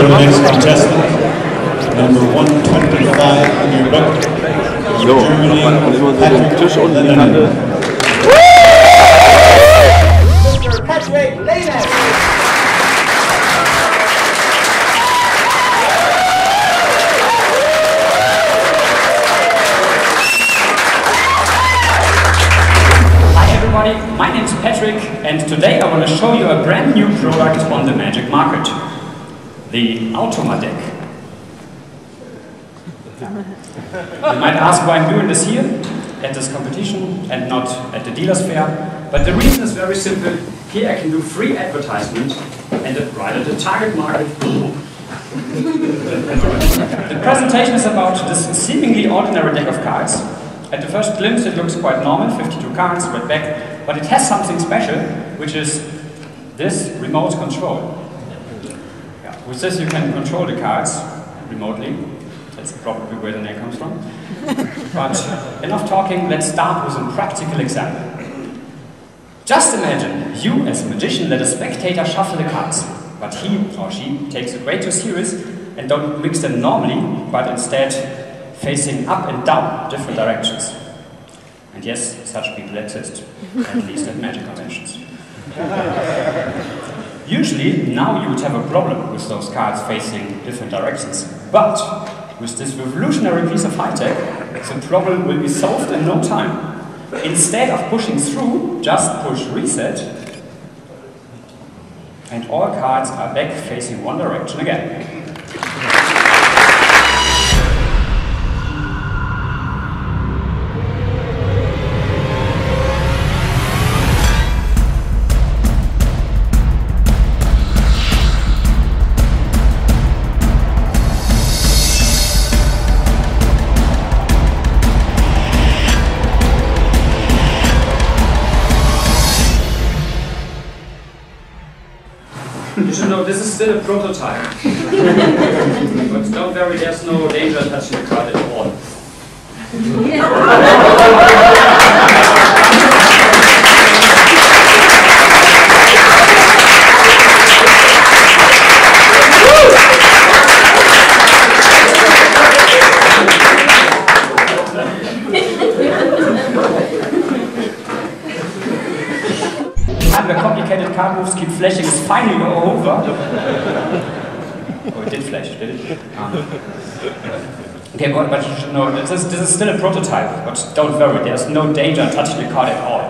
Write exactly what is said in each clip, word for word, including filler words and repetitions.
For the next contestant, number one twenty-five on your book, jo, Germany, Patrick Lehnen. Mister Patrick Lehnen. My name's Patrick, and today I want to show you a brand new product on the Magic Market, the Automa-Deck. You might ask why I'm doing this here, at this competition, and not at the dealer's fair, but the reason is very simple. Here I can do free advertisement, and right at the target market. The presentation is about this seemingly ordinary deck of cards. At the first glimpse it looks quite normal, fifty-two cards, red back, but it has something special, which is this remote control. Yeah. With this you can control the cards remotely. That's probably where the name comes from. But enough talking, let's start with a practical example. Just imagine, you as a magician let a spectator shuffle the cards, but he or she takes it way too serious and don't mix them normally, but instead facing up and down different directions. And yes, such people exist, at least at magic conventions. Usually, now you would have a problem with those cards facing different directions, but with this revolutionary piece of high-tech, the problem will be solved in no time. Instead of pushing through, just push reset, and all cards are back facing one direction again. You should know this is still a prototype. But don't worry, there's no danger touching the card at all. Complicated card moves keep flashing is finally over. Oh, it did flash, did it? Ah. Okay, but, but you should know, this is, this is still a prototype, but don't worry, there's no danger touching the card at all.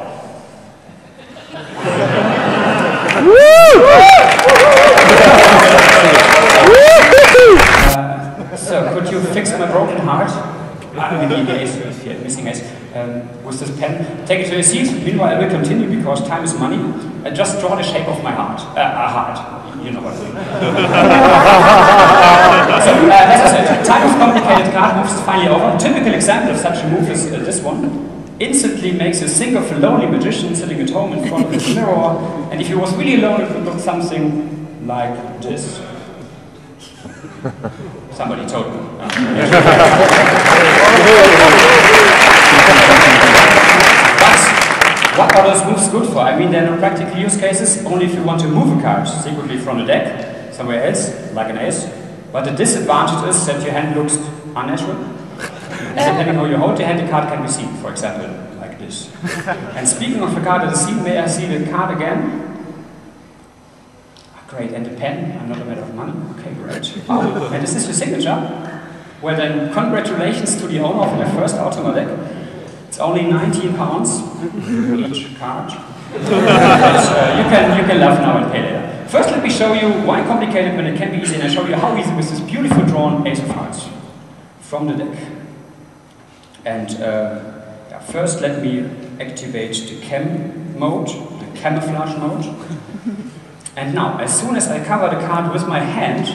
uh, so, could you fix my broken heart? I'm missing ace. Um, with this pen, take it to your seat. Meanwhile, I will continue because time is money. And just draw the shape of my heart. Uh, uh, heart. You know what I mean. So, uh, as I said, time of complicated card moves is finally over. A typical example of such a move is uh, this one. Instantly makes you think of a lonely magician sitting at home in front of the mirror. And if he was really alone, it would look something like this. Somebody told me. But what are those moves good for? I mean, there are no practical use cases, only if you want to move a card secretly from the deck somewhere else, like an ace. But the disadvantage is that your hand looks unnatural. Depending on how you hold your hand, the card can be seen, for example, like this. And speaking of the card that is seen, may I see the card again? Great, and the pen, I'm not a matter of money. Okay, great. Oh, and is this your signature? Well then, congratulations to the owner of my first Automa-Deck. It's only nineteen pounds each card. But, uh, you can you can laugh now and pay later. First, let me show you why complicated when it can be easy, and I'll show you how easy with this beautiful drawn ace of hearts from the deck. And uh, first, let me activate the chem mode, the camouflage mode. And now, as soon as I cover the card with my hand,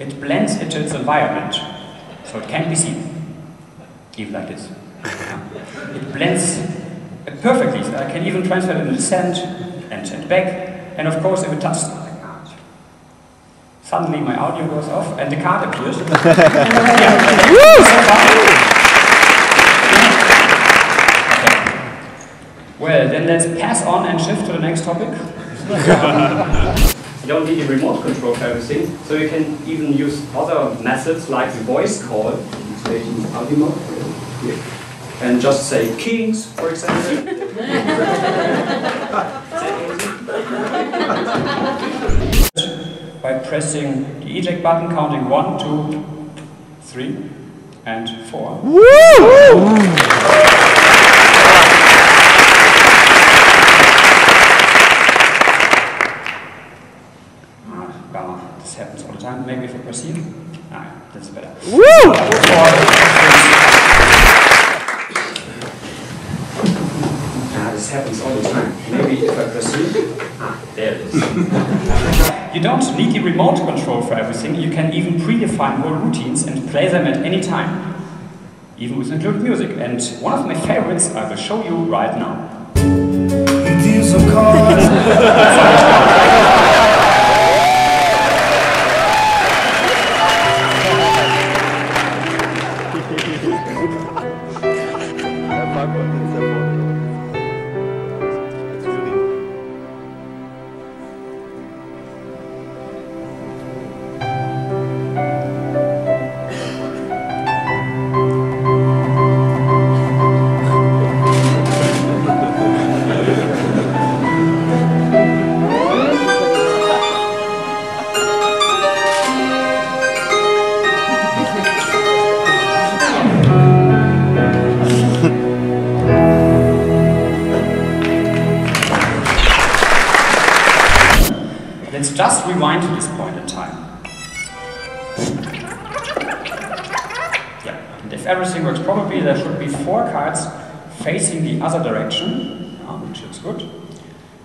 it blends into its environment. So it can be seen. Even like this. It blends perfectly. So I can even transfer it into sand and send back. And of course, if it touches the card, suddenly my audio goes off and the card appears. Okay. Well, then let's pass on and shift to the next topic. You don't need a remote control for everything, so you can even use other methods like the voice call and just say kings, for example. By pressing the eject button, counting one, two, three, and four. Woo! Ah, this happens all the time. Maybe if I proceed, ah, that's better. Woo! Ah, this happens all the time. Maybe if I proceed, ah, there it is. You don't need the remote control for everything, you can even predefine whole routines and play them at any time, even with included music. And one of my favorites I will show you right now. It is of course. Let's just rewind to this point in time. Yeah. And if everything works properly, there should be four cards facing the other direction, yeah, which looks good.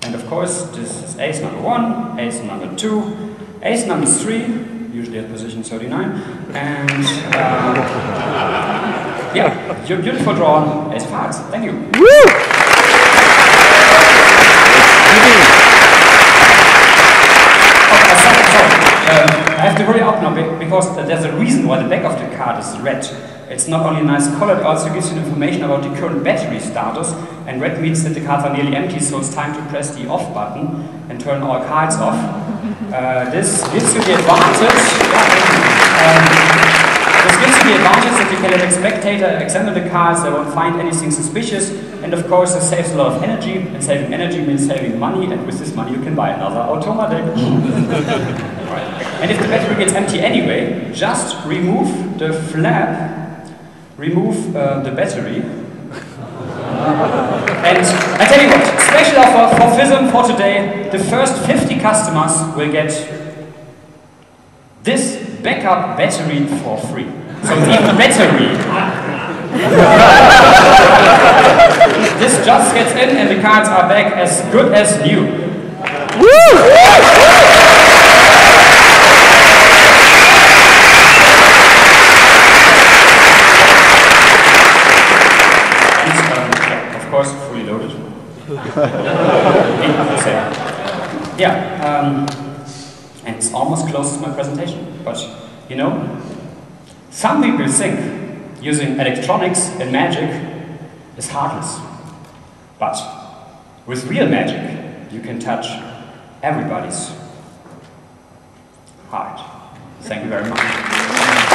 And of course, this is ace number one, ace number two, ace number three, usually at position thirty-nine, and uh, yeah, your beautiful drawn ace cards. Thank you. Woo! I have to hurry up now because there's a reason why the back of the card is red. It's not only a nice color, it also gives you information about the current battery status, and red means that the cards are nearly empty, so it's time to press the off button and turn all cards off. Uh, this gives you the advantage um, this gives you the advantage that you can let a spectator examine the cards, they won't find anything suspicious, and of course it saves a lot of energy, and saving energy means saving money, and with this money you can buy another Automa-Deck. And if the battery gets empty anyway, just remove the flap, remove uh, the battery. And I tell you what, special offer for FISM for today. The first fifty customers will get this backup battery for free. So the battery. This just gets in and the cards are back as good as new. Yeah, um, and it's almost close to my presentation, but you know, some people think using electronics and magic is heartless, but with real magic you can touch everybody's heart. Thank you very much.